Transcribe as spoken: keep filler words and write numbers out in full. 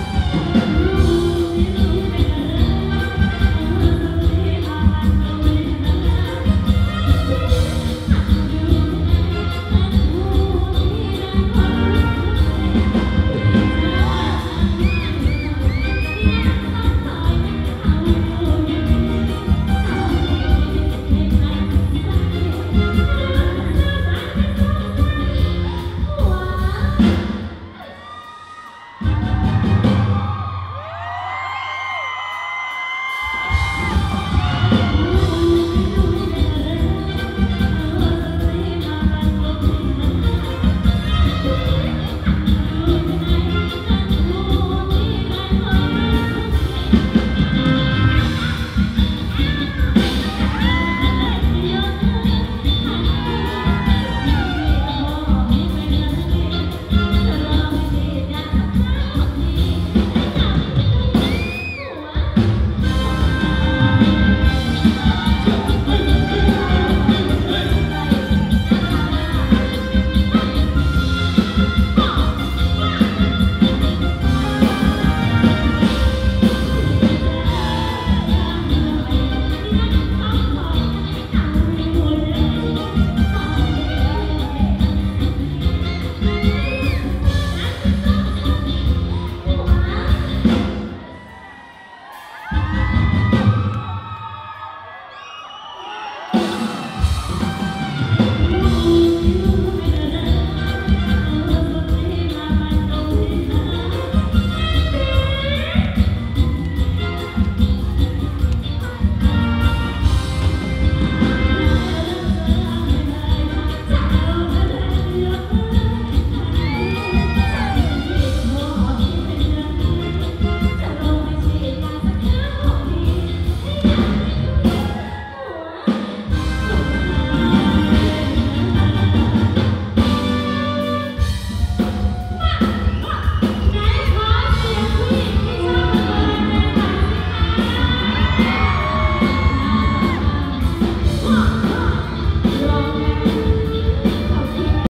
It's